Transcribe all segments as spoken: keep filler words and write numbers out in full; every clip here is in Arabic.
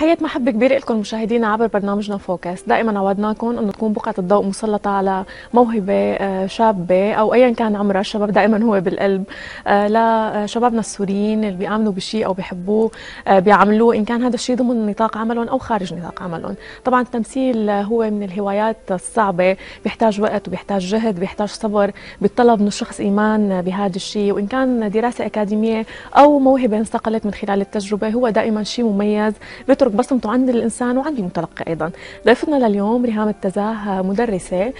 تحية محبة كبيرة لكم مشاهدينا عبر برنامجنا فوكس. دائما عودناكم انه تكون بقعة الضوء مسلطة على موهبة شابة او ايا كان عمرها، الشباب دائما هو بالقلب لشبابنا السوريين اللي بيآمنوا بشيء او بيحبوه بيعملوه، ان كان هذا الشيء ضمن نطاق عملهم او خارج نطاق عملهم. طبعا التمثيل هو من الهوايات الصعبة، بيحتاج وقت وبيحتاج جهد، بيحتاج صبر، بيتطلب من الشخص ايمان بهذا الشيء، وان كان دراسة اكاديمية او موهبة انصقلت من خلال التجربة هو دائما شيء مميز بترك بصمته عند الانسان وعند المتلقي ايضا. ضيفتنا لليوم ريهام التزه، مدرسه،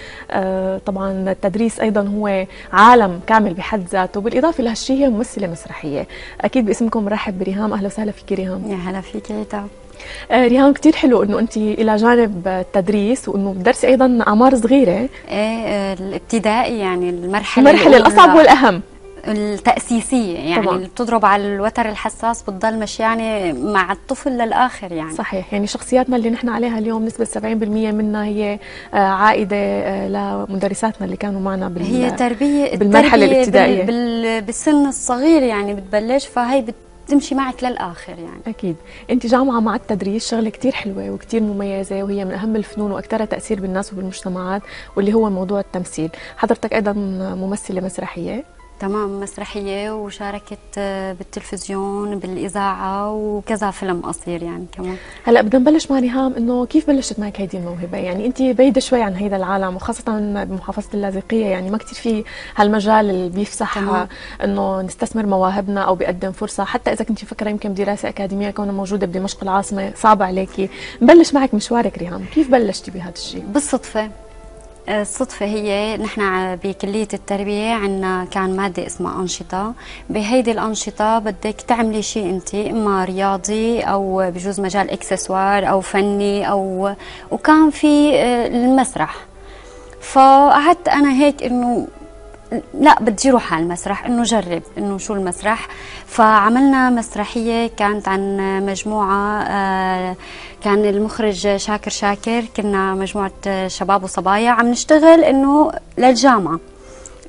طبعا التدريس ايضا هو عالم كامل بحد ذاته، بالاضافه لهالشيء هي ممثله مسرحيه. اكيد باسمكم رحب بريهام، اهلا وسهلا فيكي ريهام. يا هلا فيكي ريتا. ريهام كثير حلو انه انت الى جانب التدريس وانه بتدرسي ايضا اعمار صغيره. ايه الابتدائي يعني المرحله المرحله الاصعب والاهم التأسيسية يعني طبعاً. اللي بتضرب على الوتر الحساس بتضل مشيانة مع الطفل للآخر يعني. صحيح، يعني شخصياتنا اللي نحن عليها اليوم نسبة سبعين بالمية منها هي عائدة لمدرساتنا اللي كانوا معنا بال... هي تربية بالمرحلة التربية الابتدائية بال... بالسن الصغير يعني بتبلش، فهي بت... تمشي معك للآخر يعني. أكيد أنت جامعة مع التدريس، شغلة كتير حلوة وكتير مميزة وهي من أهم الفنون وأكثرها تأثير بالناس وبالمجتمعات، واللي هو موضوع التمثيل. حضرتك أيضا ممثلة مسرحية. تمام، مسرحية وشاركت بالتلفزيون بالإذاعة وكذا فيلم قصير يعني كمان. هلا بدنا نبلش مع ريهام انه كيف بلشت معك هيدي الموهبة؟ يعني انت بعيدة شوي عن هيدا العالم وخاصة بمحافظة اللاذقية، يعني ما كثير في هالمجال اللي بيفسح انه نستثمر مواهبنا او بيقدم فرصة، حتى إذا كنت فكرة يمكن دراسة أكاديمية كونها موجودة بدمشق العاصمة صعبة عليكي. نبلش معك مشوارك ريهام، كيف بلشتي بهذا الشيء؟ بالصدفة. الصدفة هي نحن بكلية التربية عندنا كان مادة اسمها أنشطة، بهيدي الأنشطة بدك تعملي شيء أنت إما رياضي أو بجوز مجال إكسسوار أو فني أو وكان في المسرح. فقعدت أنا هيك إنه لا بدي اروح على المسرح، انه جرب انه شو المسرح. فعملنا مسرحيه كانت عن مجموعه، كان المخرج شاكر شاكر، كنا مجموعه شباب وصبايا عم نشتغل انه للجامعه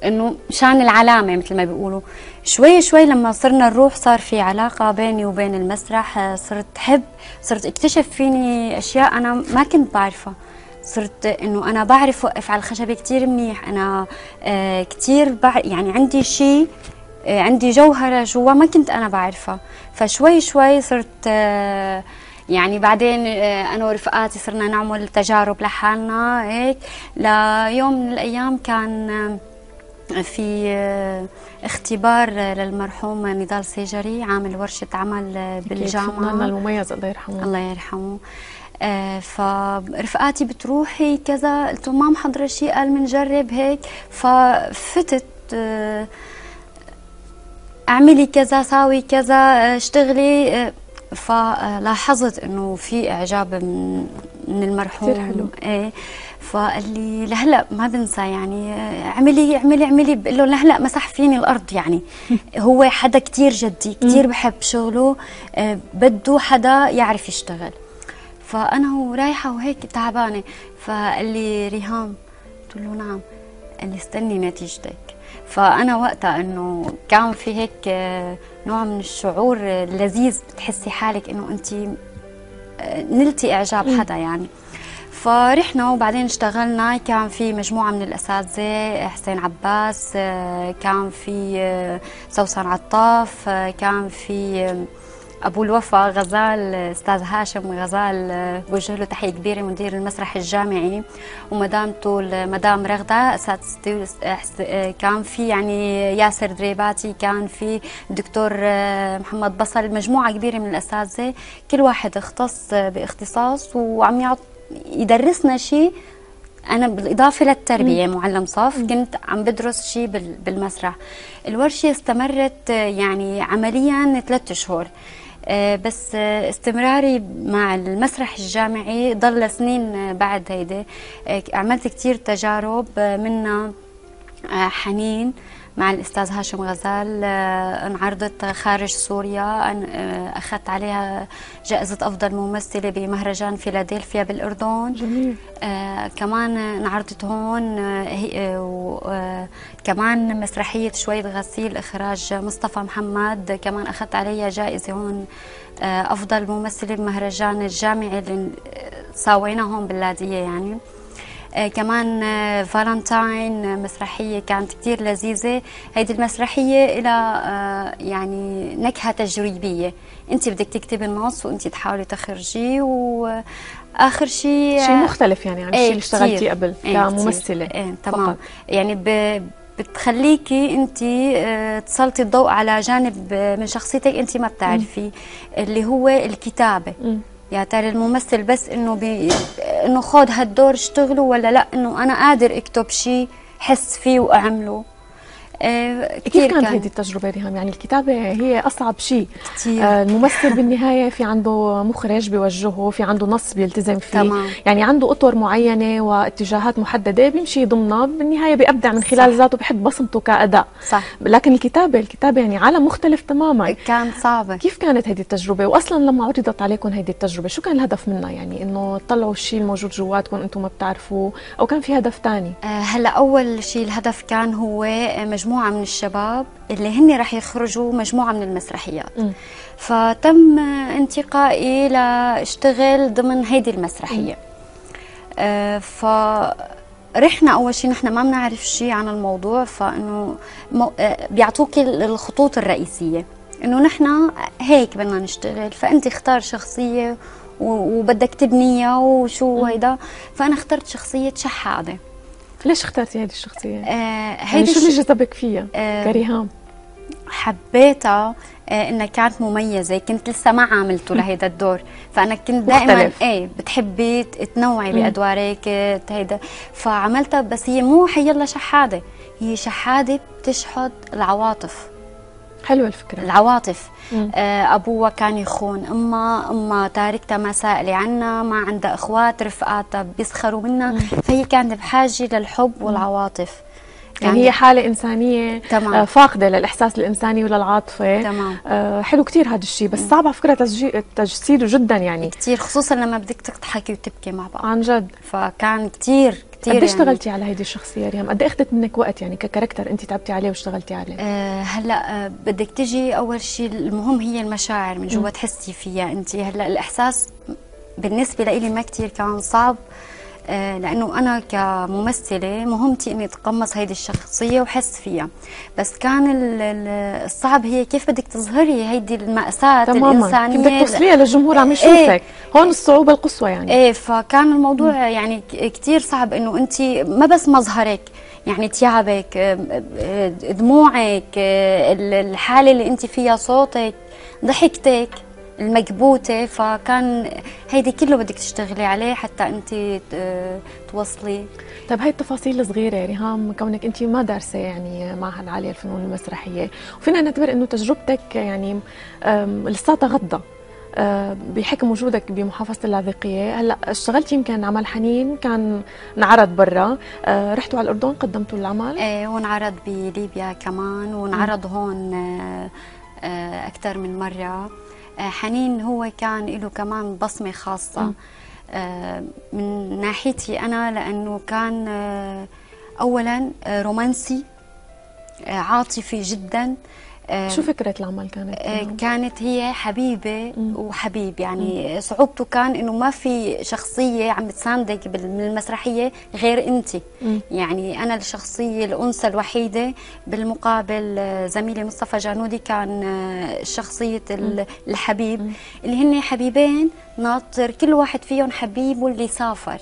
انه شان العلامه مثل ما بيقولوا. شوي شوي لما صرنا نروح صار في علاقه بيني وبين المسرح، صرت حب، صرت اكتشف فيني اشياء انا ما كنت بعرفها، صرت انه انا بعرف وقف على الخشبه كثير منيح، انا آه كثير يعني عندي شيء، آه عندي جوهره جوا ما كنت انا بعرفها. فشوي شوي صرت آه يعني بعدين آه انا ورفقاتي صرنا نعمل تجارب لحالنا هيك. ليوم من الايام كان آه في آه اختبار للمرحوم نضال سجري، عامل ورشه عمل بالجامعه، فناننا المميز الله يرحمه. الله يرحمه. آه فرفقاتي بتروحي كذا، قلت ما محضره شيء، قال بنجرب هيك. ففتت آه اعملي كذا، ساوي كذا، اشتغلي. آه فلاحظت انه في اعجاب من, من المرحوم كثير حلو. ايه فقال لي لهلا ما بنسى يعني اعملي اعملي اعملي، بقول له لهلا مسح فيني الارض يعني. هو حدا كثير جدي، كثير بحب شغله، آه بده حدا يعرف يشتغل. فأنا ورايحة وهيك تعبانة، فقال لي ريهام، قلت له نعم، قال لي استني نتيجتك. فأنا وقتها إنه كان في هيك نوع من الشعور لذيذ، بتحسي حالك إنه أنت نلتي إعجاب حدا يعني. فرحنا وبعدين اشتغلنا، كان في مجموعة من الأساتذة، حسين عباس، كان في سوسن عطاف، كان في ابو الوفا غزال، استاذ هاشم غزال بوجه له تحيه كبيره، مدير المسرح الجامعي، ومدامته المدام رغده اساتذتي. كان في يعني ياسر دريباتي، كان في الدكتور محمد بصر، مجموعه كبيره من الاساتذه، كل واحد اختص باختصاص وعم يعط يدرسنا شيء. انا بالاضافه للتربيه معلم صف، كنت عم بدرس شيء بالمسرح. الورشه استمرت يعني عمليا ثلاث اشهر بس، استمراري مع المسرح الجامعي ضل سنين بعد هيدا. عملت كتير تجارب، منا حنين، مع الأستاذ هاشم غزال انعرضت خارج سوريا، أخذت عليها جائزة أفضل ممثلة بمهرجان فيلادلفيا بالأردن. جميل. آه كمان انعرضت هون، آه كمان مسرحية شوية غسيل إخراج مصطفى محمد كمان أخذت عليها جائزة هون آه أفضل ممثلة بمهرجان الجامعي اللي ساوينا هون باللاذقية. يعني آه كمان آه فالنتاين مسرحية كانت كتير لذيذة. هيدي المسرحية إلى آه يعني نكهة تجريبية، أنت بدك تكتبي النص وأنت تحاولي تخرجيه، وآخر شيء شيء مختلف يعني عن الشيء اللي اشتغلتيه قبل كممثلة. ايه تمام فقط. يعني ب... بتخليكي انت تسلطي الضوء على جانب من شخصيتك انت ما بتعرفيه اللي هو الكتابة. مم. يا ترى الممثل بس انه بي... انه خذ هالدور اشتغله، ولا لا انه انا قادر اكتب شيء حس فيه واعمله. آه كيف كانت كان... هذه التجربة ريهام؟ يعني الكتابة هي أصعب شيء. آه الممثل بالنهاية في عنده مخرج بيوجهه، في عنده نص بيلتزم فيه. تمام. يعني عنده أطر معينة واتجاهات محددة بيمشي ضمنها، بالنهاية بيبدع من خلال ذاته، بحب بصمته كأداء. صح. لكن الكتابة الكتابة يعني عالم مختلف تماما. كانت صعبة. كيف كانت هذه التجربة؟ وأصلا لما عرضت عليكم هذه التجربة شو كان الهدف منها؟ يعني إنه تطلعوا الشيء الموجود جواتكم أنتم ما بتعرفوه، أو كان في هدف ثاني؟ آه هلا أول شيء الهدف كان هو مجموعة مجموعة من الشباب اللي هن رح يخرجوا مجموعة من المسرحيات. م. فتم انتقائي لاشتغل ضمن هيدي المسرحية. آه فرحنا أول شيء نحن ما بنعرف شيء عن الموضوع، فإنه بيعطوك الخطوط الرئيسية إنه نحن هيك بدنا نشتغل، فأنت اختار شخصية وبدك تبنيها وشو هيدا. فأنا اخترت شخصية شحاده. ليش اخترتي هذه الشخصية؟ آه هيدي يعني شو اللي جذبك فيها آه كريهام؟ حبيتها آه انها كانت مميزة، كنت لسه ما عاملته لهيدا الدور، فأنا كنت دائما ايه بتحبي تنوعي بأدوارك هيدا، فعملتها. بس هي مو حيلا شحادة، هي شحادة بتشحد العواطف. حلوة الفكرة. العواطف. آه أبوها كان يخون أمها، أمها تاركتها مسائلة عنا، ما عندها إخوات، رفقاتها بيسخروا منها، فهي كانت بحاجة للحب والعواطف. يعني هي حالة إنسانية. تمام. فاقدة للإحساس الإنساني وللعاطفة. تمام. آه حلو كتير هذا الشيء، بس صعب على فكرة تجسيده جدا يعني كتير، خصوصا لما بدك تضحكي وتبكي مع بعض عن جد. فكان كتير كتير. قد ايش اشتغلتي يعني على هيدي الشخصية ريهام؟ قد ايه اخذت منك وقت يعني ككاركتر انت تعبتي عليه واشتغلتي عليه؟ آه هلا آه بدك تجي اول شيء المهم هي المشاعر من جوا تحسي فيها انت. هلا الإحساس بالنسبة لإلي ما كتير كان صعب، لأنه أنا كممثلة مهمتي إني أتقمص هيدي الشخصية وحس فيها. بس كان الصعب هي كيف بدك تظهري هيدي المأساة الإنسانية، كيف بدك توصليها للجمهور عم يشوفك. ايه هون الصعوبة القصوى يعني. إيه فكان الموضوع يعني كتير صعب إنه أنت ما بس مظهرك، يعني تيابك، دموعك، الحالة اللي أنت فيها، صوتك، ضحكتك المكبوتة، فكان هيدي كله بدك تشتغلي عليه حتى انت توصلي. طيب هاي التفاصيل الصغيرة ريهام، كونك انت ما دارسة يعني معهد عالية الفنون المسرحية، وفينا نعتبر انه تجربتك يعني لساتها غضة بحكم وجودك بمحافظة اللاذقية. هلا اشتغلتي يمكن عمل حنين كان انعرض برا، رحتوا على الأردن قدمتوا العمل؟ ايه وانعرض بليبيا كمان، وانعرض هون أكثر من مرة. حنين هو كان له كمان بصمة خاصة من ناحيتي أنا، لأنه كان أولاً رومانسي عاطفي جدا. شو فكرة العمل كانت؟ كانت هي حبيبة وحبيب، يعني صعوبته كان إنه ما في شخصية عم تساندك بالمسرحية غير أنت. يعني أنا الشخصية الأنثى الوحيدة، بالمقابل زميلي مصطفى جانودي كان شخصية الحبيب، اللي هن حبيبين ناطر كل واحد فيهم حبيبه اللي سافر،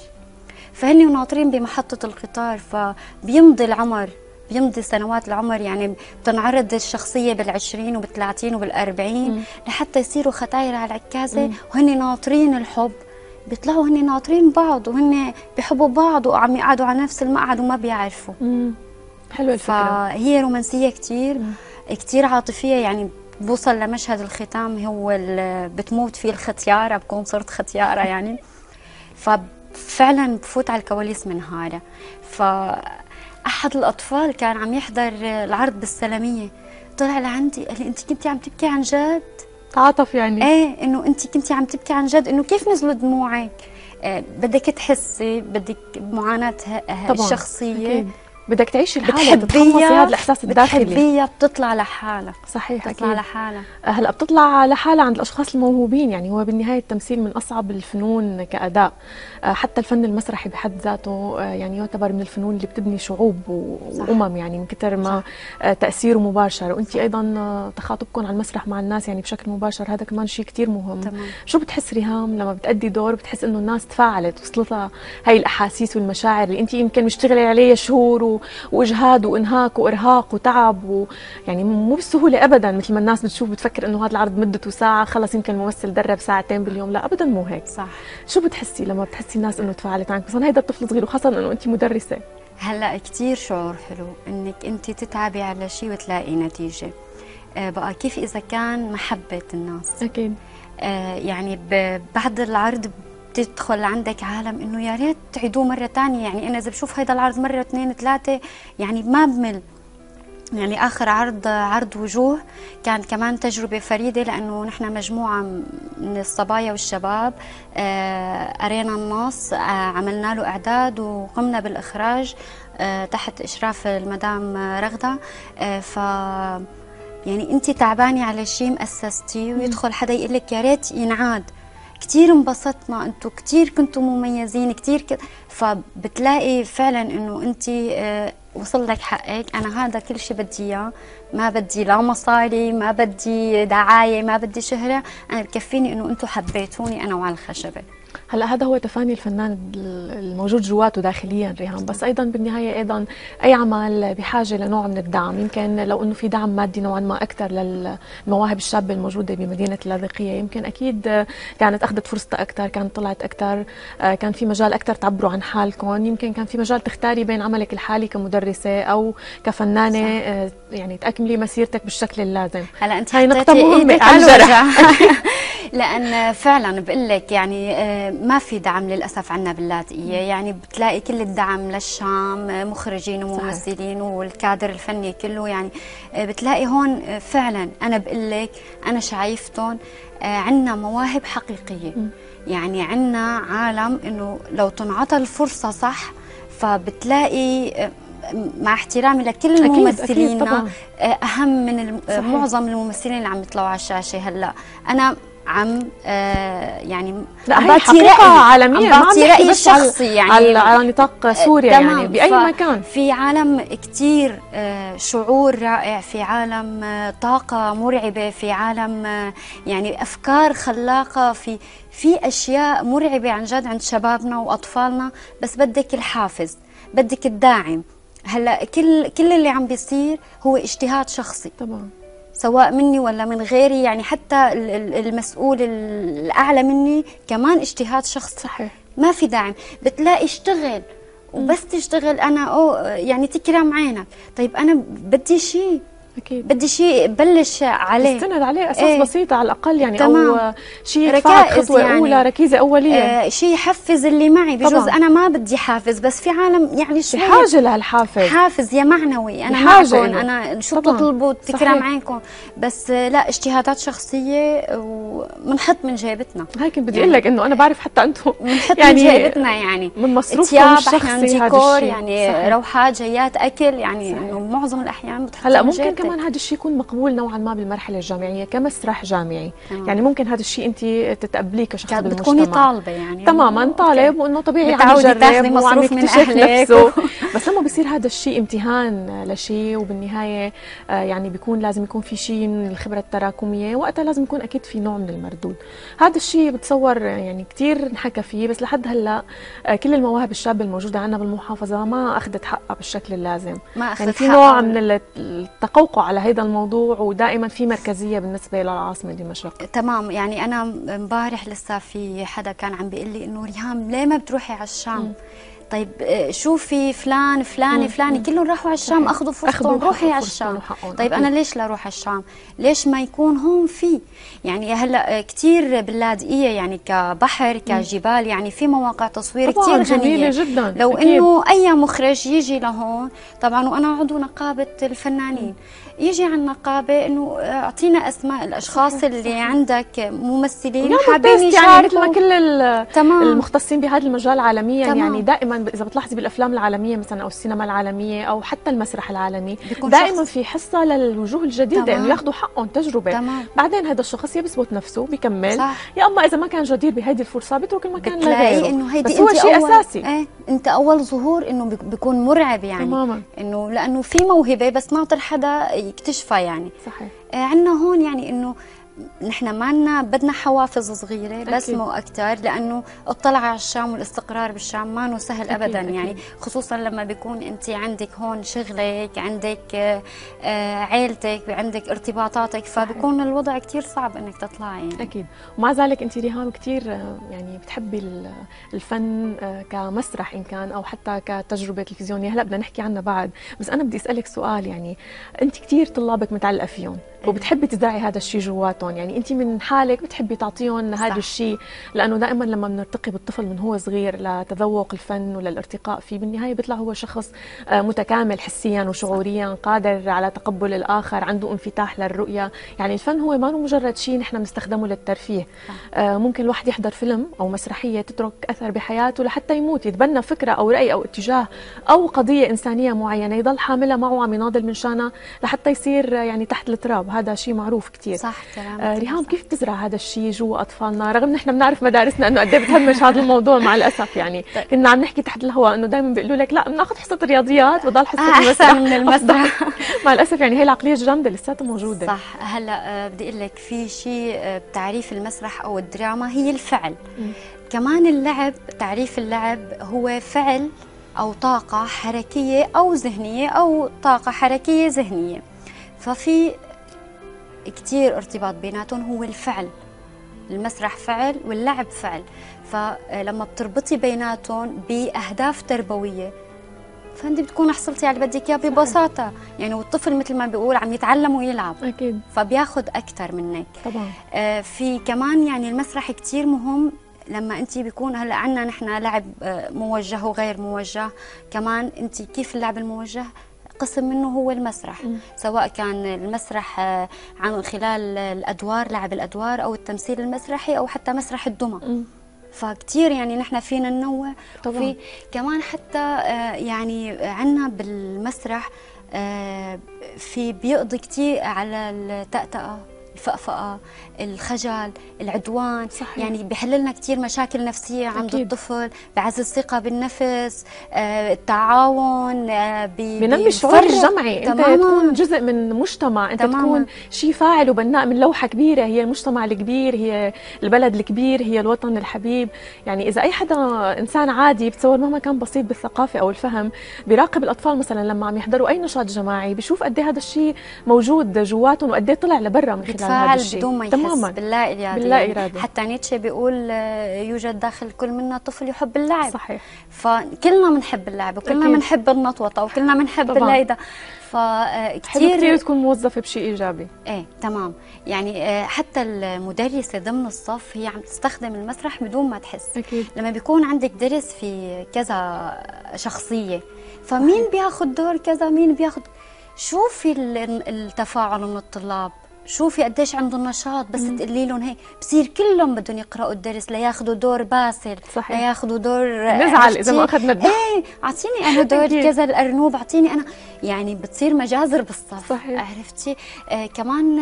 فهن ناطرين بمحطة القطار، فبيمضي العمر، بيمضي سنوات العمر. يعني بتنعرض الشخصية بالعشرين وبالثلاثين وبالأربعين لحتى يصيروا ختاير على العكازة. مم. وهن ناطرين الحب، بيطلعوا هن ناطرين بعض وهن بحبوا بعض وعم يقعدوا على نفس المقعد وما بيعرفوا. مم. حلوة الفكرة. فهي رومانسية كتير. مم. كتير عاطفية، يعني بوصل لمشهد الختام هو اللي بتموت فيه الختيارة بكون صرت ختيارة يعني، ففعلا بفوت على الكواليس من هذا. ف احد الاطفال كان عم يحضر العرض بالسلاميه، طلع لعندي قال لي انت كنتي عم تبكي عن جد؟ تعاطف يعني؟ ايه، انه انت كنتي عم تبكي عن جد، انه كيف نزلوا دموعك؟ آه بدك تحسي، بدك بمعاناتها الشخصيه أكيد. بدك تعيش الحاله، بتتخلصي هذا الاحساس الداخلي، بتحبيها، بتطلع لحالك. صحيح بتطلع أكيد. لحالك. هلا بتطلع لحالها عند الاشخاص الموهوبين، يعني هو بالنهايه التمثيل من اصعب الفنون كاداء، حتى الفن المسرحي بحد ذاته يعني يعتبر من الفنون اللي بتبني شعوب وامم، يعني من كثر ما صح. تاثيره مباشر، وانت ايضا تخاطبكم على المسرح مع الناس يعني بشكل مباشر، هذا كمان شيء كثير مهم. تمام. شو بتحس ريهام لما بتأدي دور بتحس انه الناس تفاعلت، وصلتها هي الاحاسيس والمشاعر اللي انت يمكن مشتغله عليها شهور و... واجهاد وانهاك وارهاق وتعب، ويعني مو بسهوله ابدا مثل ما الناس بتشوف بتفكر انه هذا العرض مدته ساعه خلص يمكن الممثل درب ساعتين باليوم، لا ابدا مو هيك. صح. شو بتحسي لما بتحسي الناس انه تفاعلت معك، خصوصا هيدا الطفل صغير وخاصه انه انت مدرسه؟ هلا كثير شعور حلو انك انت تتعبي على شيء وتلاقي نتيجه. أه بقى كيف اذا كان محبه الناس؟ اكيد. أه يعني بعد العرض تدخل عندك عالم انه يا ريت تعيدوه مره ثانيه، يعني انا اذا بشوف هذا العرض مره اثنين ثلاثه يعني ما بمل. يعني اخر عرض عرض وجوه كان كمان تجربه فريده، لانه نحن مجموعه من الصبايا والشباب آه قرينا النص، آه عملنا له اعداد وقمنا بالاخراج آه تحت اشراف المدام رغده. آه ف يعني انت تعبانه على شيء مؤسستيه ويدخل حدا يقول لك يا ريت ينعاد، كتير انبسطنا، انتوا كتير كنتوا مميزين، كتير ك... فبتلاقي فعلا انه انت وصل لك حقك، انا هذا كل شيء بدي اياه، ما بدي لا مصاري، ما بدي دعايه، ما بدي شهره، انا بكفيني انه انتوا حبيتوني انا وعلى الخشبه. هلا هذا هو تفاني الفنان الموجود جواته داخليا ريهام، بس ايضا بالنهايه ايضا اي عمل بحاجه لنوع من الدعم، يمكن لو انه في دعم مادي نوعا ما اكثر للمواهب الشابه الموجوده بمدينه اللاذقيه، يمكن اكيد كانت اخذت فرصتها اكثر، كانت طلعت اكثر، كان في مجال اكثر تعبروا عن حالكم، يمكن كان في مجال تختاري بين عملك الحالي كمدرسه او كفنانه صح. يعني تكملي مسيرتك بالشكل اللازم. هلا انت هاي نقطه مهمه على الجرح لان فعلا بقول لك يعني ما في دعم للاسف عندنا باللاذقيه، يعني بتلاقي كل الدعم للشام، مخرجين وممثلين والكادر الفني كله، يعني بتلاقي هون فعلا انا بقول لك انا شايفتهم عندنا مواهب حقيقيه، يعني عندنا عالم انه لو تنعطى الفرصه صح، فبتلاقي مع احترامي لكل الممثلين اهم من معظم الممثلين اللي عم يطلعوا على الشاشه هلا، انا عم آه يعني عم بعطي رأيي عالميا، عم بعطي رأيي الشخصي يعني على, على نطاق سوريا يعني بأي مكان، في عالم كتير آه شعور رائع، في عالم آه طاقة مرعبة، في عالم آه يعني أفكار خلاقة، في في أشياء مرعبة عن جد عند شبابنا وأطفالنا، بس بدك الحافز، بدك الداعم. هلا كل كل اللي عم بيصير هو اجتهاد شخصي طبعا سواء مني ولا من غيري، يعني حتى المسؤول الأعلى مني كمان اجتهاد شخصي. صحيح. ما في داعم، بتلاقي اشتغل وبس تشتغل أنا أو يعني تكرم عينك، طيب أنا بدي شيء أكيد. بدي شيء بلش عليه، استند عليه أساس ايه. بسيطة على الأقل يعني تمام. أو شيء يدفعك خطوة يعني. أولى، ركيزة أولية، اه شيء يحفز اللي معي، بجوز أنا ما بدي حافز بس في عالم يعني شوية بحاجة لهالحافز، حافز يا معنوي، أنا معكم إيه. أنا شو بتطلبوا تكرم عينكم، بس لا اجتهادات شخصية ومنحط من جيبتنا. هيك بدي أقول لك إنه أنا بعرف حتى أنتم منحط يعني من جيبتنا، يعني من مصروفكم الشخصي، ديكور يعني روحات جيات أكل، يعني معظم الأحيان بتحطوا. هلا ممكن كمان هذا الشيء يكون مقبول نوعا ما بالمرحله الجامعيه كمسرح جامعي، أوه. يعني ممكن هذا الشيء انت تتقبليه كشخص بالمجتمع، بتكوني طالبه يعني تماما طالب، وانه طبيعي عم يجرب وعم يكتشف نفسه بس لما بصير هذا الشيء امتهان لشيء وبالنهايه آه يعني بيكون لازم يكون في شيء من الخبره التراكميه، وقتها لازم يكون اكيد في نوع من المردود. هذا الشيء بتصور يعني كثير انحكى فيه، بس لحد هلا آه كل المواهب الشابه الموجوده عندنا بالمحافظه ما اخذت حقها بالشكل اللازم، ما اخذت يعني في نوع من التقوق على هذا الموضوع، ودائما في مركزيه بالنسبه للعاصمه دمشق. تمام. يعني انا امبارح لسه في حدا كان عم بيقول لي انه ريهام ليه ما بتروحي على الشام؟ طيب شوفي فلان فلاني فلاني كلهم راحوا على الشام اخذوا فرصتهم، روحي على الشام. طيب انا ليش لا اروح على الشام؟ ليش ما يكون هون في يعني هلا كثير باللاذقيه يعني كبحر كجبال، يعني في مواقع تصوير كثير جميله جدا. لو انه اي مخرج يجي لهون، طبعا وانا عضو نقابه الفنانين، يجي على النقابه انه اعطينا اسماء الاشخاص صحيح. اللي صحيح. عندك ممثلين حابين يشاركوا يعني مثل ما كل المختصين بهذا المجال عالميا تمام. يعني دائما اذا بتلاحظي بالافلام العالميه مثلا او السينما العالميه او حتى المسرح العالمي دائما في حصه للوجوه الجديده انه يعني ياخذوا حقهم تجربه تمام. بعدين هذا الشخص يثبت نفسه بيكمل صح. يا اما اذا ما كان جدير بهيدي الفرصه بيترك المكان لغيره، بس هو شيء اساسي. ايه انت اول ظهور انه بيكون مرعب يعني تماما، انه لانه في موهبه بس ناطر حدا يكتشفها يعني صحيح. عندنا هون يعني انه نحن ما لنا بدنا حوافز صغيره بس أكيد. مو اكثر، لانه الطلعه على الشام والاستقرار بالشام ما سهل أكيد ابدا أكيد. يعني خصوصا لما بيكون انت عندك هون شغلك، عندك عائلتك، عندك ارتباطاتك، فبكون الوضع كثير صعب انك تطلعي يعني. اكيد. ومع ذلك انت ريهام كثير يعني بتحبي الفن كمسرح ان كان او حتى كتجربه تلفزيونيه، هلا بدنا نحكي عنها بعد، بس انا بدي اسالك سؤال. يعني انت كثير طلابك متعلقه فيهم وبتحبي تزرعي هذا الشيء جواتهم، يعني انت من حالك بتحبي تعطيهم هذا الشيء، لانه دائما لما بنرتقي بالطفل من هو صغير لتذوق الفن وللارتقاء فيه بالنهايه بيطلع هو شخص متكامل حسيا وشعوريا، قادر على تقبل الاخر، عنده انفتاح للرؤيه. يعني الفن هو ما هو مجرد شيء نحن بنستخدمه للترفيه. آه ممكن الواحد يحضر فيلم او مسرحيه تترك اثر بحياته لحتى يموت، يتبنى فكره او راي او اتجاه او قضيه انسانيه معينه يضل حاملها معه عم يناضل من شانها لحتى يصير يعني تحت التراب. هذا شيء معروف كثير صح. آه ريهام كيف بتزرع هذا الشيء جوا اطفالنا رغم نحن بنعرف مدارسنا انه قد ايه بتهمش هذا الموضوع مع الاسف؟ يعني كنا عم نحكي تحت الهواء انه دائما بيقولوا لك لا بناخذ حصه رياضيات وضل حصه المسرح من المسرح مع الاسف يعني هي العقليه الجامده لساتها موجوده صح. هلا بدي اقول لك في شيء بتعريف المسرح او الدراما هي الفعل، م. كمان اللعب، تعريف اللعب هو فعل او طاقه حركيه او ذهنيه او طاقه حركيه ذهنيه، ففي كتير ارتباط بيناتهم هو الفعل. المسرح فعل واللعب فعل، فلما بتربطي بيناتهم بأهداف تربوية فانت بتكون حصلتي على بدك اياه ببساطه يعني، والطفل مثل ما بيقول عم يتعلم ويلعب اكيد فبياخذ اكثر منك طبعا. آه في كمان يعني المسرح كتير مهم لما انت بيكون هلا عندنا نحن لعب موجه وغير موجه، كمان انت كيف اللعب الموجه قسم منه هو المسرح، م. سواء كان المسرح عن خلال الادوار لعب الادوار او التمثيل المسرحي او حتى مسرح الدمى، فكتير يعني نحن فينا ننوع. وفي كمان حتى يعني عندنا بالمسرح في بيقضي كتير على التأتأة، الفقفقه، الخجل، العدوان صحيح. يعني بحل لنا كثير مشاكل نفسيه عند أكيد. الطفل، بعزز الثقه بالنفس، آه، التعاون، آه، بنمي الشعور الجمعي تماماً. انت تكون جزء من مجتمع، انت تماماً. تكون شيء فاعل وبناء من لوحه كبيره هي المجتمع الكبير، هي البلد الكبير، هي الوطن الحبيب. يعني اذا اي حدا انسان عادي بتصور مهما كان بسيط بالثقافه او الفهم بيراقب الاطفال مثلا لما عم يحضروا اي نشاط جماعي بشوف قد هذا الشيء موجود جواتهم وقد طلع لبرا من خلال فعل بدون ما يحس باللا إرادة. باللا إرادة. حتى نيتشه بيقول يوجد داخل كل منا طفل يحب اللعب صحيح. فكلنا بنحب اللعب وكلنا بنحب النطوطة وكلنا بنحب الهيدا، فكتير كثير تكون موظفة بشيء إيجابي. إيه تمام. يعني حتى المدرسة ضمن الصف هي عم تستخدم المسرح بدون ما تحس أكيد. لما بيكون عندك درس في كذا شخصية فمين بياخذ دور كذا مين بياخذ، شوفي التفاعل من الطلاب، شوفي قديش عنده النشاط، بس تقولي لهم هيك بصير كلهم بدهم يقرأوا الدرس لياخذوا دور باسل صحيح. لياخذوا دور نزعل إذا ما أخذنا الدور إيه أعطيني أنا دور كذا الأرنوب أعطيني أنا، يعني بتصير مجازر بالصف صحيح. عرفتي؟ آه كمان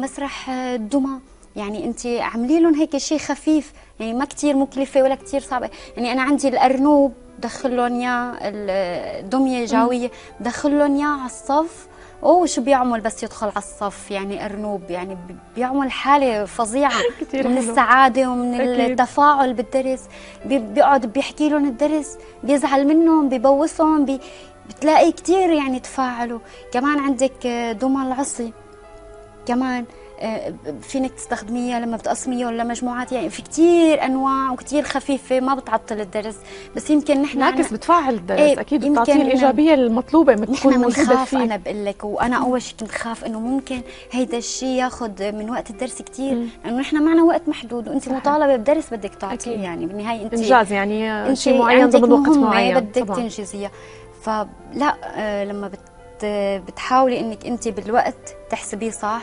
مسرح الدمى يعني أنت عملي لهم هيك شيء خفيف يعني ما كثير مكلفة ولا كثير صعبة. يعني أنا عندي الأرنوب بدخل لهم إياه، الدمية جاوية بدخل لهم إياه على الصف، أوه شو بيعمل بس يدخل على الصف يعني أرنوب، يعني بيعمل حالة فظيعة من السعادة ومن أكيد. التفاعل بالدرس، بيقعد بيحكي لهم الدرس، بيزعل منهم، بيبوسهم، بي... بتلاقي كتير يعني تفاعلوا. كمان عندك دمى العصي، كمان فينك تستخدميها لما بتقسميها ولا مجموعات، يعني في كثير انواع وكثير خفيفه ما بتعطل الدرس، بس يمكن نحن بالعكس بتفعل الدرس. ايه اكيد بتعطيه الايجابيه المطلوبه بتكون موجوده فيه. انا بقول لك، وانا اول شيء كنت خاف انه ممكن هيدا الشيء ياخذ من وقت الدرس كثير، لانه يعني نحن معنا وقت محدود وانت مطالبه بدرس بدك تعطيه، يعني بالنهايه انت انجاز يعني شيء معين ضمن وقت معين بدك تنجزيها. فلا لما بت بتحاولي انك انت بالوقت تحسبيه صح،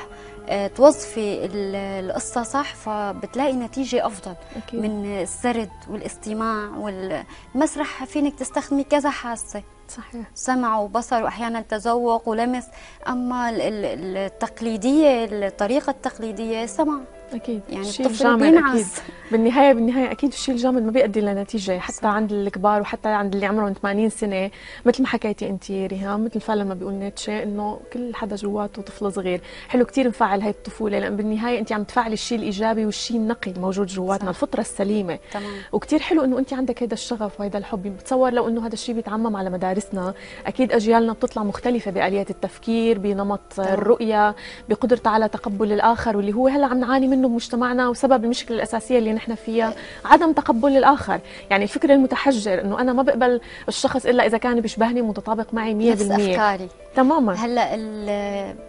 توظفي القصه صح، فبتلاقي نتيجه افضل. أكيد. من السرد والاستماع والمسرح فينك تستخدمي كذا حاسه، صحيح، سمع وبصر واحيانا تذوق ولمس. اما التقليديه الطريقه التقليديه سمع، اكيد يعني الشيء الجامد اكيد بالنهايه بالنهايه اكيد الشيء الجامد ما بيؤدي لنتيجه حتى صح. عند الكبار وحتى عند اللي عمرهم ثمانين سنه، مثل ما حكيتي انت ريهام، مثل فعلا ما بيقول نيتشه انه كل حدا جواته طفل صغير. حلو كثير نفعل هاي الطفوله، لان بالنهايه انت عم تفعلي الشيء الايجابي والشيء النقي الموجود جواتنا، الفطره السليمه. تمام. وكثير حلو انه انت عندك هذا الشغف وهذا الحب. بتصور لو انه هذا الشيء بيتعمم على مدارسنا اكيد اجيالنا بتطلع مختلفه باليات التفكير، بنمط الرؤيه، بقدرتها على تقبل الاخر، واللي هو هلا عم نعاني منه بمجتمعنا، وسبب المشكله الاساسيه اللي نحن فيها عدم تقبل الاخر، يعني الفكر المتحجر انه انا ما بقبل الشخص الا اذا كان بيشبهني متطابق معي مية بالمية افكاري. تماما. هلا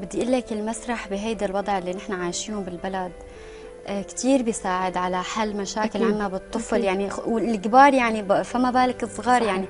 بدي اقول لك المسرح بهيدا الوضع اللي نحن عايشينه بالبلد كثير بيساعد على حل مشاكل عنا بالطفل. أكيد. يعني والكبار يعني فما بالك الصغار. صحيح. يعني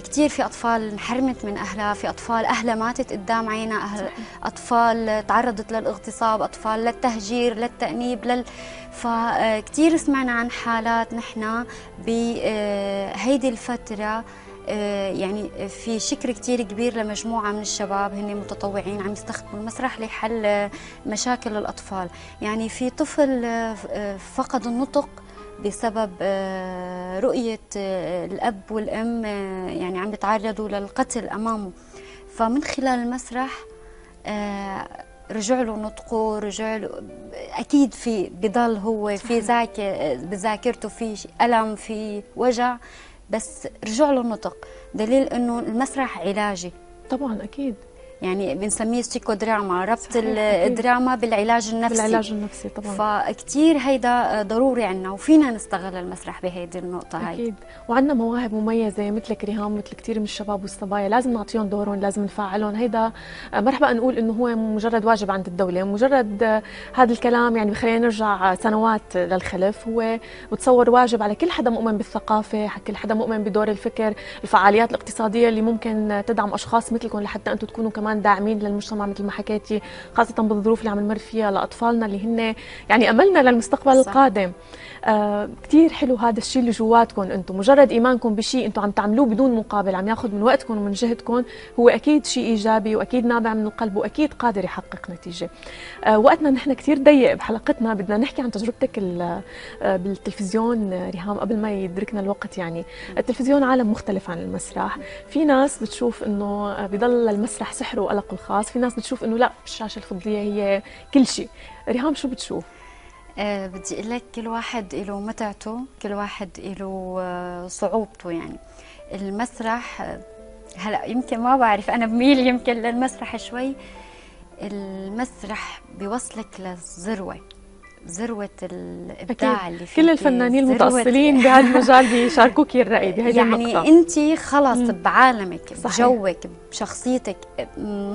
كثير في اطفال انحرمت من اهلها، في اطفال اهلها ماتت قدام عينها، أهل اطفال تعرضت للاغتصاب، اطفال للتهجير للتانيب لل فكثير سمعنا عن حالات نحن بهيدي الفتره. يعني في شكر كثير كبير لمجموعه من الشباب هن متطوعين عم يستخدموا المسرح لحل مشاكل الاطفال. يعني في طفل فقد النطق بسبب رؤيه الاب والام يعني عم يتعرضوا للقتل امامه، فمن خلال المسرح رجع له نطقه، رجع له. اكيد في بضل هو في ذاكره بذاكرته في الم في وجع، بس رجع له النطق، دليل انه المسرح علاجي. طبعا اكيد. يعني بنسميه سيكودراما، ربط الدراما بالعلاج النفسي. بالعلاج النفسي طبعا. فكتير هيدا ضروري عنا وفينا نستغل المسرح بهيدي النقطة هاي. اكيد، وعندنا مواهب مميزة مثلك ريهام، مثل كتير من الشباب والصبايا، لازم نعطيهم دورهم، لازم نفعلهم. هيدا ما رح بقى نقول انه هو مجرد واجب عند الدولة، مجرد هذا الكلام يعني بخلينا نرجع سنوات للخلف. هو بتصور واجب على كل حدا مؤمن بالثقافة، كل حدا مؤمن بدور الفكر، الفعاليات الاقتصادية اللي ممكن تدعم اشخاص مثلكم لحتى انتم تكونوا كمان داعمين للمجتمع مثل ما حكيتي، خاصة بالظروف اللي عم نمر فيها لأطفالنا اللي هن يعني أملنا للمستقبل. صح. القادم. آه كتير حلو هذا الشيء اللي جواتكم انتم، مجرد إيمانكم بشيء انتم عم تعملوه بدون مقابل، عم ياخذ من وقتكم ومن جهدكم، هو أكيد شيء إيجابي وأكيد نابع من القلب وأكيد قادر يحقق نتيجة. آه وقتنا نحن كتير ضيق بحلقتنا، بدنا نحكي عن تجربتك بالتلفزيون ريهام قبل ما يدركنا الوقت. يعني التلفزيون عالم مختلف عن المسرح، في ناس بتشوف انه بضل المسرح سحر وقلقه الخاص، في ناس بتشوف انه لا الشاشه الفضيه هي كل شيء. ريهام شو بتشوف؟ أه بدي اقول لك كل واحد له متعته، كل واحد له صعوبته. يعني المسرح هلا يمكن ما بعرف، انا بميل يمكن للمسرح شوي. المسرح بيوصلك للذروه، ذروه الابداع اللي فيك. كل الفنانين المتأصلين بهالمجال بيشاركوكي الرأي بهذه يعني النقطة. يعني انت خلص بعالمك، بجوك، بشخصيتك،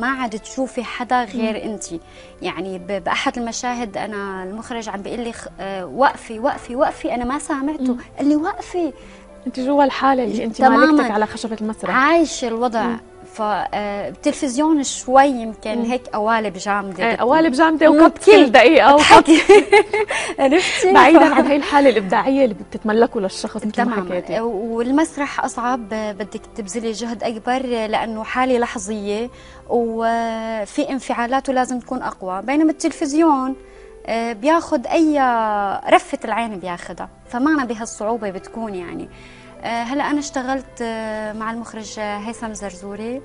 ما عاد تشوفي حدا غير انت. يعني بأحد المشاهد انا المخرج عم بيقول لي وقفي وقفي وقفي، انا ما سامعته، قال لي وقفي، انت جوا الحالة اللي انت مالكتك على خشبة المسرح، عايشة الوضع. مم. فالتلفزيون شوي يمكن هيك قوالب جامده، قوالب جامده وقت كل دقيقه وقت عرفتي بعيدا عن هي الحاله الابداعيه اللي بتتملكه للشخص مثل ما حكيتي. والمسرح اصعب، بدك تبذلي جهد اكبر لانه حاله لحظيه وفي انفعالاته لازم تكون اقوى، بينما التلفزيون بياخذ اي رفه العين بياخذها، فمعنا بهالصعوبه بتكون. يعني هلا انا اشتغلت مع المخرج هيثم زرزوري،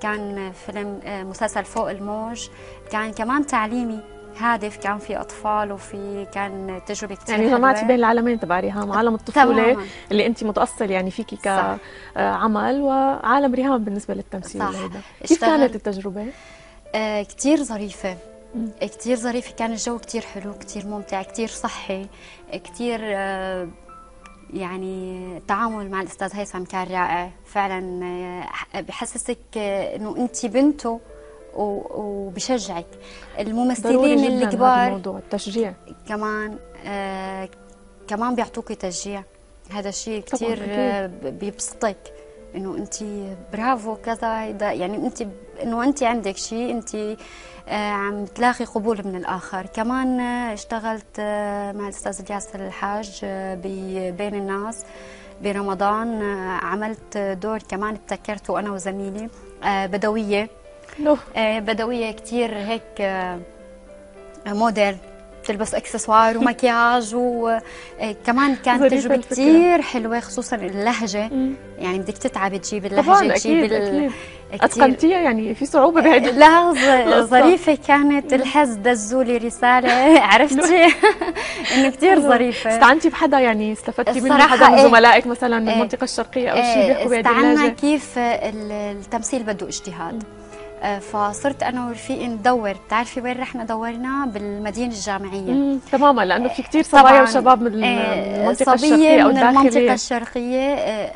كان فيلم مسلسل فوق الموج، كان كمان تعليمي هادف، كان في اطفال وفي كان تجربه كثير يعني جمعتي بين العالمين تبع ريهام، عالم الطفوله. تمام. اللي انت متأصل يعني فيكي كعمل، وعالم ريهام بالنسبه للتمثيل. صح. كيف كانت التجربه؟ كثير ظريفه، كتير ظريفه، كان الجو كتير حلو، كتير ممتع، كتير صحي، كتير يعني التعامل مع الاستاذ هيثم كان رائع فعلا، بحسسك انه انت بنته وبشجعك. الممثلين الكبار الموضوع التشجيع كمان آه كمان بيعطوكي تشجيع، هذا الشيء كثير بيبسطك انه انت برافو كذا، يعني انت انه انت عندك شيء، انت آه عم تلاقي قبول من الاخر. كمان آه اشتغلت آه مع الاستاذ الياسر الحاج آه بين الناس برمضان، آه عملت دور كمان ابتكرته انا وزميلي آه بدويه آه بدويه كثير هيك آه موديل، تلبس اكسسوار ومكياج، وكمان كانت تجربه كثير حلوه، خصوصا اللهجه، يعني بدك تتعبي تجيب اللهجه، تجيب ال... اتقنتيها، يعني في صعوبه بهيدي اللهجه. ظريفه كانت، الحز دزولي رساله عرفتي انه كثير ظريفه. استعنتي بحدا يعني استفدتي من حدا من زملائك مثلا من المنطقه الشرقيه او شيء بيحكوا بهيدي اللهجه؟ استعنا كيف التمثيل بده اجتهاد، فصرت انا ورفيقي ندور، بتعرفي وين رحنا دورنا؟ بالمدينه الجامعيه تماما، لانه في كثير صبايا وشباب من المنطقه الشرقيه او الداخليه، من المنطقه الشرقيه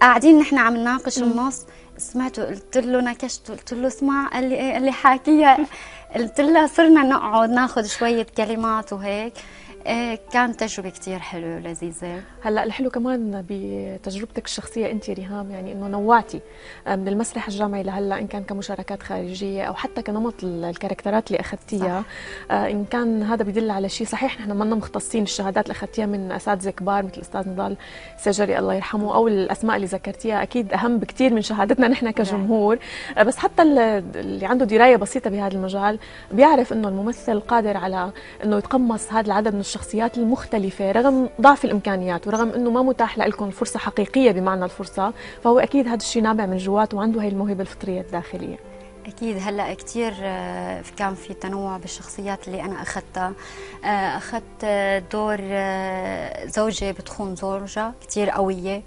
قاعدين نحن عم نناقش النص، سمعته قلت له، نكشته قلت له اسمع، قال لي قال لي حاكيها، قلت له صرنا نقعد ناخذ شويه كلمات وهيك، كان تجربة كتير حلوة ولذيذة. هلا الحلو كمان بتجربتك الشخصية أنت ريهام، يعني إنه نوعتي من المسرح الجامعي لهلا، إن كان كمشاركات خارجية أو حتى كنمط الكاركترات اللي أخذتيها، إن كان هذا بدل على شيء صحيح نحن منا مختصين، الشهادات اللي أخذتيها من أساتذة كبار مثل الأستاذ نضال سجري الله يرحمه، أو الأسماء اللي ذكرتيها أكيد أهم بكتير من شهادتنا نحن كجمهور، بس حتى اللي عنده دراية بسيطة بهذا المجال بيعرف إنه الممثل قادر على إنه يتقمص هذا العدد من الشخصيات المختلفة رغم ضعف الإمكانيات، ورغم أنه ما متاح لكم فرصة حقيقية بمعنى الفرصة، فهو أكيد هذا الشيء نابع من جوات وعنده هي الموهبة الفطرية الداخلية. أكيد هلأ كتير كان في تنوع بالشخصيات اللي أنا أخذتها، أخذت دور زوجة بتخون زوجها كتير قوية،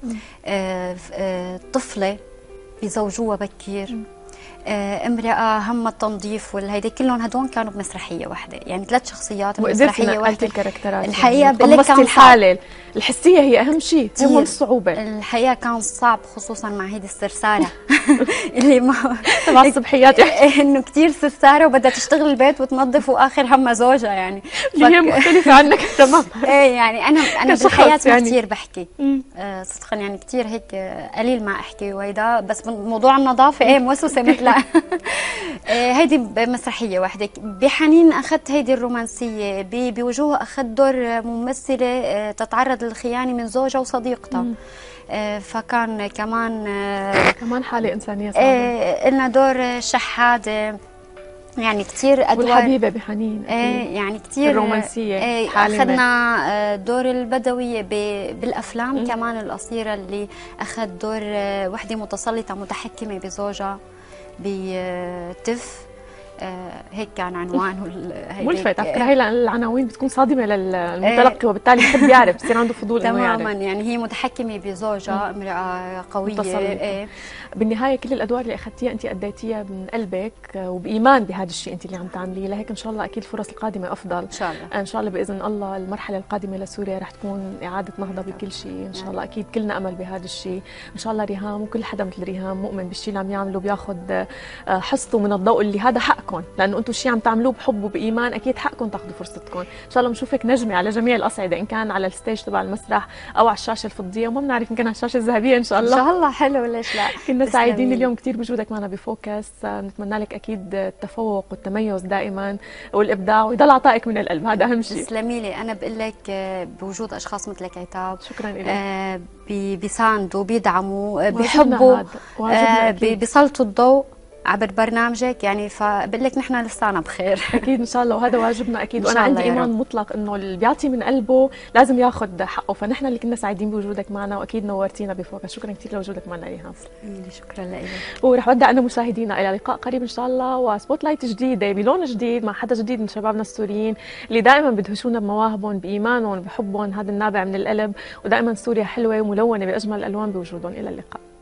طفلة بزوجوها بكير، امرأة هم التنظيف والهيدي، كلهم هدول كانوا بمسرحية واحدة، يعني ثلاث شخصيات بمسرحية واحدة. الحقيقة بقول لك الحالة الحسية هي أهم شيء، تهم الصعوبة. الحقيقة كان صعب خصوصا مع هيدي السرسارة اللي ما تبع الصبحيات، إنه كثير سرسارة وبدها تشتغل البيت وتنظف وآخر همها زوجها، يعني اللي هي مختلفة عنك تماما. إيه يعني أنا أنا بالحياة يعني. كثير بحكي آه صدقا، يعني كثير هيك قليل ما أحكي وهيدا، بس موضوع النظافة إيه موسوسة مثل هيدي مسرحية واحدة. بحنين أخذت هيدي الرومانسية، بوجوه أخذت دور ممثلة تتعرض للخيانة من زوجها وصديقتها، فكان كمان كمان حالة إنسانية صعبة. إلنا دور شحادة، يعني كثير أدوار والحبيبة بحنين ايه، يعني كثير الرومانسية ايه. أخذنا دور البدوية بالأفلام مم. كمان القصيرة اللي أخذ دور وحدة متسلطة متحكمة بزوجها بتف، هيك كان عنوانه. ملفت على فكره، هي العناوين بتكون صادمه للمتلقي وبالتالي بحب يعرف، بصير عنده فضول انه يعرف تماما. يعني هي متحكمه بزوجها، امراه قويه ايه. بالنهايه كل الادوار اللي اخذتيها انت اديتيها من قلبك وبايمان بهذا الشيء انت اللي عم تعمليه، لهيك ان شاء الله اكيد الفرص القادمه افضل ان شاء الله. ان شاء الله باذن الله المرحله القادمه لسوريا رح تكون اعاده نهضه بكل شيء ان شاء الله، اكيد كلنا امل بهذا الشيء ان شاء الله ريهام، وكل حدا مثل ريهام مؤمن بالشيء اللي عم يعمله بياخذ حصته من الضوء اللي هذا حقكم، لانه انتم الشيء عم تعملوه بحب وبايمان، اكيد حقكم تاخذوا فرصتكم. ان شاء الله بنشوفك نجمه على جميع الاصعده، ان كان على الستيج تبع المسرح او على الشاشه الفضيه، وما بنعرف ان كان على الشاشه الذهبيه ان شاء الله. ان شاء الله حلو، ليش لا. كنا سعيدين اليوم كثير بوجودك معنا بفوكس، بنتمنى لك اكيد التفوق والتميز دائما والابداع، ويضل عطائك من القلب، هذا اهم شيء. تسلمي لي، انا بقول لك بوجود اشخاص مثلك عتاب شكرا لك آه بيساندوا بيدعموا بيحبوا آه بيسلطوا الضوء عبر برنامجك، يعني فبقول لك نحن لسانا بخير اكيد ان شاء الله، وهذا واجبنا اكيد. وانا عندي ايمان مطلق انه اللي بيعطي من قلبه لازم ياخذ حقه، فنحن اللي كنا سعيدين بوجودك معنا، واكيد نورتينا بفوكس، شكرا كثير لوجودك معنا ريهام. شكرا لك. ورح ودع انا مشاهدينا الى لقاء قريب ان شاء الله، وسبوت لايت جديده بلون جديد مع حدا جديد من شبابنا السوريين اللي دائما بدهشونا بمواهبهم بايمانهم بحبهم هذا النابع من القلب، ودائما سوريا حلوه وملونه باجمل الالوان بوجودهم. الى اللقاء.